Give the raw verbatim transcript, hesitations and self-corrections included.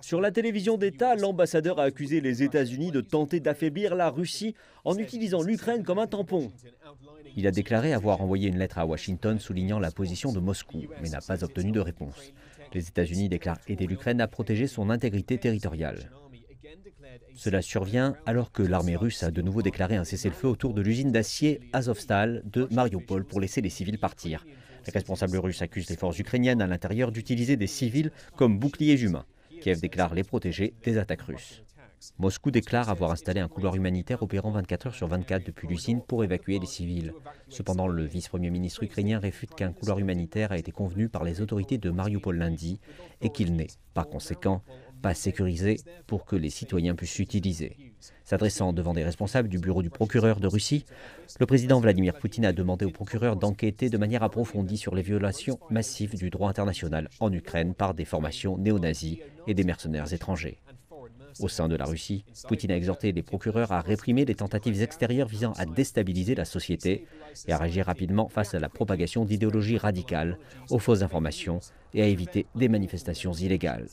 Sur la télévision d'État, l'ambassadeur a accusé les États-Unis de tenter d'affaiblir la Russie en utilisant l'Ukraine comme un tampon. Il a déclaré avoir envoyé une lettre à Washington soulignant la position de Moscou, mais n'a pas obtenu de réponse. Les États-Unis déclarent aider l'Ukraine à protéger son intégrité territoriale. Cela survient alors que l'armée russe a de nouveau déclaré un cessez-le-feu autour de l'usine d'acier Azovstal de Marioupol pour laisser les civils partir. Les responsables russes accusent les forces ukrainiennes à l'intérieur d'utiliser des civils comme boucliers humains. Kiev déclare les protéger des attaques russes. Moscou déclare avoir installé un couloir humanitaire opérant vingt-quatre heures sur vingt-quatre depuis l'usine pour évacuer les civils. Cependant, le vice-premier ministre ukrainien réfute qu'un couloir humanitaire a été convenu par les autorités de Marioupol lundi et qu'il n'est, par conséquent, pas sécurisé pour que les citoyens puissent l'utiliser. S'adressant devant des responsables du bureau du procureur de Russie, le président Vladimir Poutine a demandé au procureur d'enquêter de manière approfondie sur les violations massives du droit international en Ukraine par des formations néo-nazis et des mercenaires étrangers. Au sein de la Russie, Poutine a exhorté les procureurs à réprimer les tentatives extérieures visant à déstabiliser la société et à réagir rapidement face à la propagation d'idéologies radicales, aux fausses informations et à éviter des manifestations illégales.